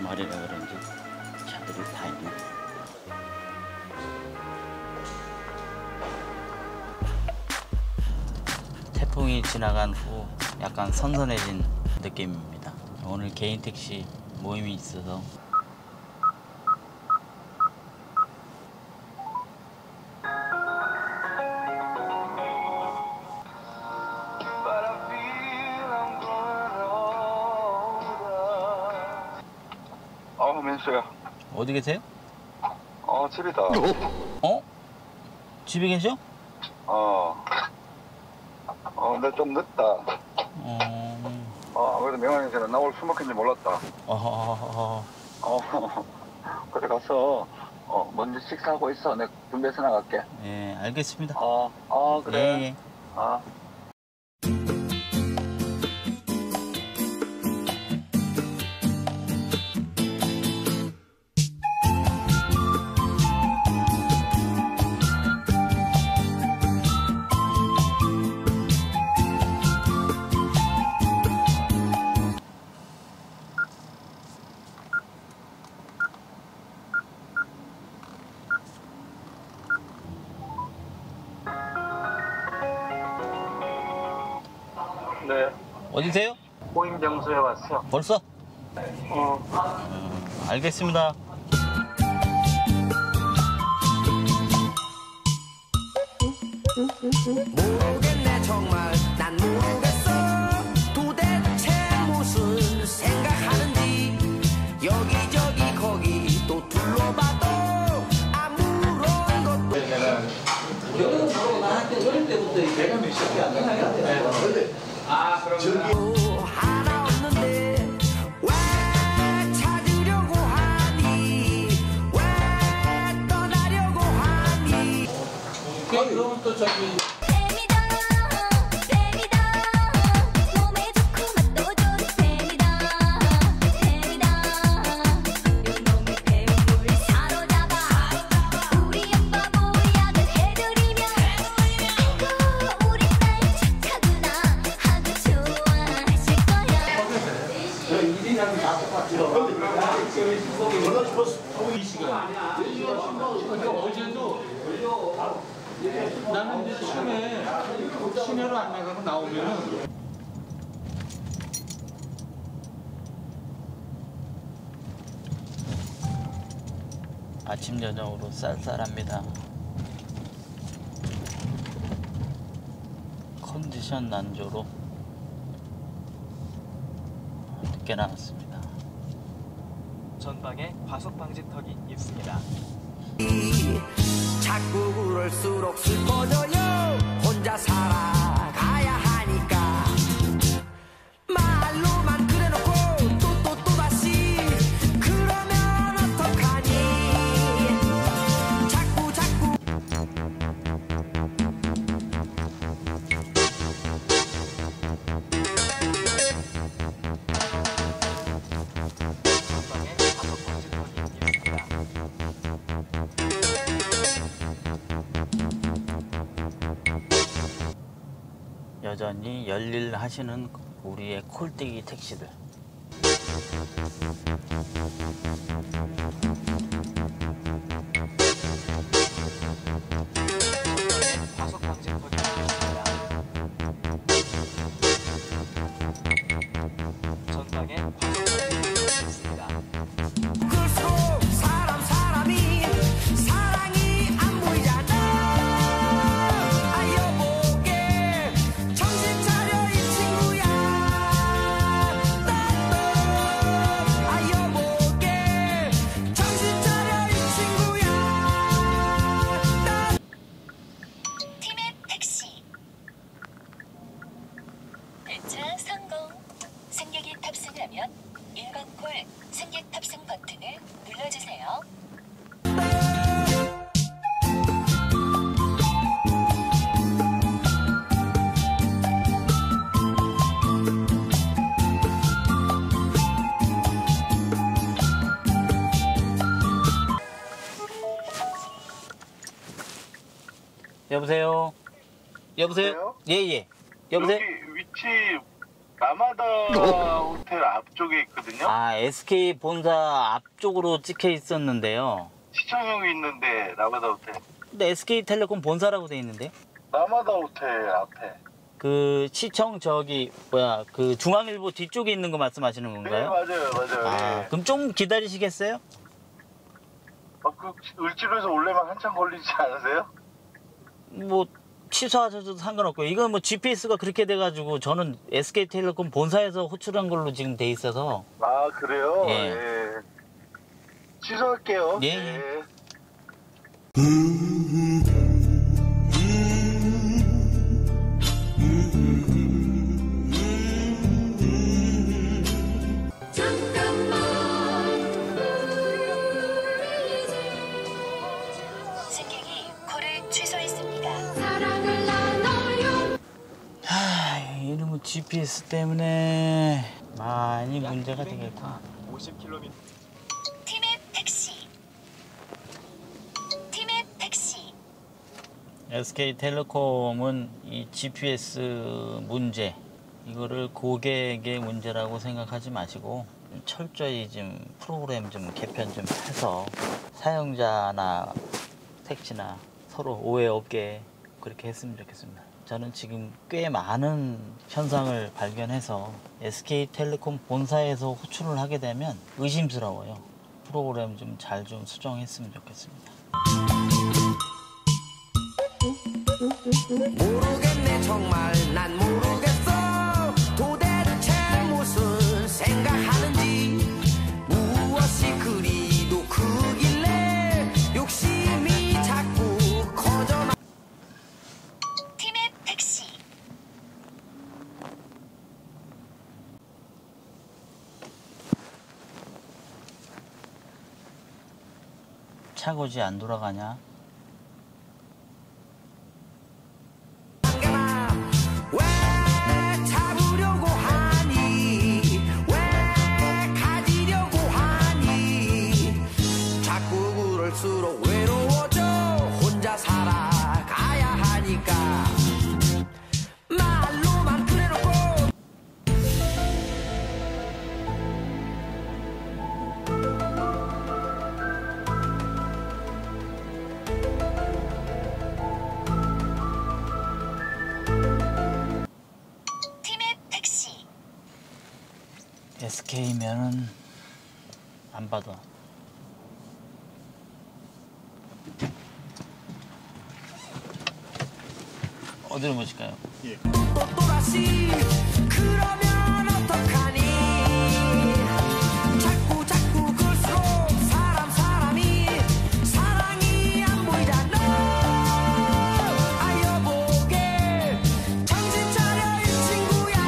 주말이라 그런지 차들이 다 있네. 태풍이 지나간 후 약간 선선해진 느낌입니다. 오늘 개인 택시 모임이 있어서 민수야. 어디 계세요? 집이다. 어? 집에 계셔? 근데 좀 늦다. 아무래도 명환이 전에 나 오늘 술 먹힌지 몰랐다. 그래 가서 먼저 식사하고 있어. 내가 준비해서 나갈게. 예, 알겠습니다. 그래. 예. 네. 어디세요? 모임 장소에 왔어요. 벌써? 알겠습니다. 모르겠네 정말 난 모르겠어. 도대체 무슨 생각하는지 여기저기 거기 또 둘러봐도 아무런 것도. 여기는 바로 나한테 어릴 때부터 내가 몇 시에 안 나가야 돼. 하나 없는데 왜 찾으려고 하니 왜 떠나려고 하니. 그럼 또 저기 어제도 나는 이제 시내로 안 나가고 나오면 아침 저녁으로 쌀쌀합니다. 컨디션 난조로 늦게 나왔습니다. 전방에 과속 방지턱이 있습니다. 자꾸 그럴수록 슬퍼져요. 혼자 살아가야 하니까 말로만 그래놓고 또 다시 그러면 어떡하니. 자꾸 여전히 열일하시는 우리의 콜떼기 택시들. 여보세요? 예예. 여보세요? 여기 위치 라마다 호텔 앞쪽에 있거든요. 아, SK 본사 앞쪽으로 찍혀 있었는데요. 시청역이 있는데 라마다 호텔. 근데 SK텔레콤 본사라고 돼 있는데? 라마다 호텔 앞에. 그 시청 저기 뭐야 그 중앙일보 뒤쪽에 있는 거 말씀하시는 건가요? 네, 맞아요. 아, 네. 그럼 좀 기다리시겠어요? 그 을집에서 올래만 한참 걸리지 않으세요? 뭐 취소하셔도 상관없고요. 이건 뭐 GPS가 그렇게 돼가지고 저는 SK텔레콤 본사에서 호출한 걸로 지금 돼 있어서. 아, 그래요? 예. 예. 취소할게요. 예. 예. 이놈의 GPS 때문에 많이 문제가 되겠다. 50km. 티맵 택시. 티맵 택시. SK텔레콤은 이 GPS 문제, 이거를 고객의 문제라고 생각하지 마시고 철저히 좀 프로그램 좀 개편 좀 해서 사용자나 택시나 서로 오해 없게 그렇게 했으면 좋겠습니다. 저는 지금 꽤 많은 현상을 발견해서 SK텔레콤 본사에서 호출을 하게 되면 의심스러워요. 프로그램 좀 잘 좀 수정했으면 좋겠습니다. 모르겠네 정말 난 모르겠어. 도대체 무슨 생각하는지 무엇이 그리도 크길래 욕심이 자꾸 커져나. 차고지 안 돌아가냐? 왜 잡으려고 하니? 왜 가지려고 하니? 자꾸 그럴수록 외로워져 혼자 살아가야 하니까 말로만 그래놓고. SK면은 안 받아. 어디로 모실까요? 예. 또다시 그러면 어떡하니? 자꾸 그럴수록 사람이 사랑이 안 보이잖아. 아 여보게 정신 차려 이 친구야.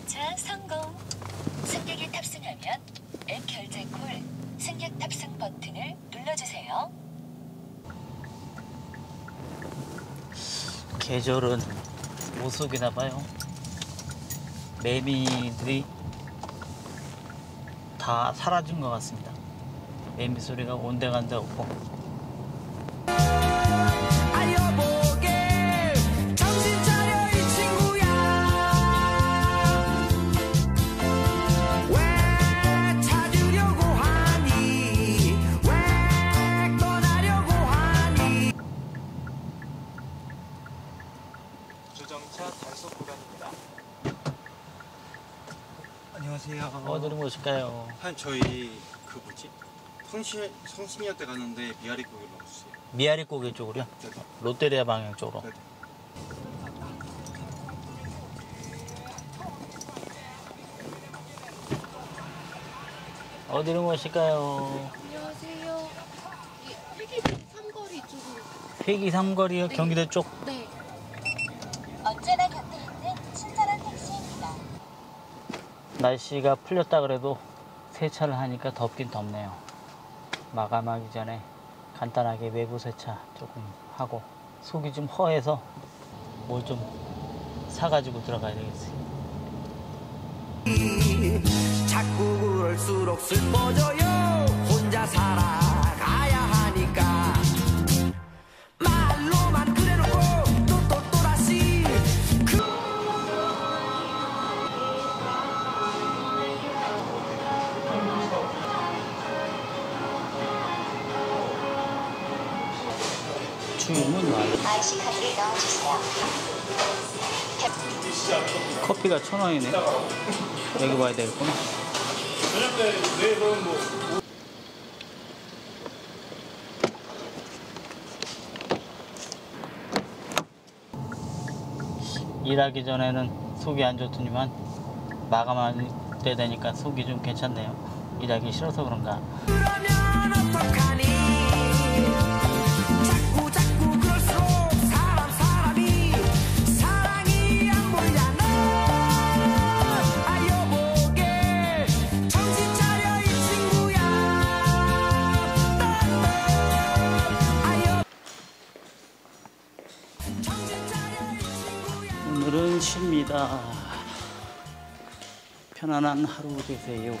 주차 성공. 승객이 탑승하면 앱 결제 콜 승객 탑승 버튼을 눌러주세요. 계절은 모속이나 봐요. 매미들이 다 사라진 것 같습니다. 매미 소리가 온데간데 없고. 안녕하세요. 어디로 모실까요? 저희 그 뭐지? 성심이야 때 갔는데 미아리 고개로 와주세요. 미아리 고개 쪽으로요? 네. 롯데리아 방향 쪽으로. 네. 어디로 모실까요? 안녕하세요. 회기 삼거리 쪽으로. 회기 삼거리요? 네. 경기도 쪽? 네. 언제나 곁에 있는 친절한 택시입니다. 날씨가 풀렸다 그래도 세차를 하니까 덥긴 덥네요. 마감하기 전에 간단하게 외부 세차 조금 하고 속이 좀 허해서 뭘 좀 사가지고 들어가야 되겠어요. 자꾸 그럴수록 슬퍼져요 혼자 살아가야 하니까 충분히 와요. IC 카드를 넣어주세요. 커피가 1,000원이네. 여기 와야 되겠구나. 일하기 전에는 속이 안 좋더니만 마감할 때 되니까 속이 좀 괜찮네요. 일하기 싫어서 그런가. 오늘은 쉽니다. 편안한 하루 되세요.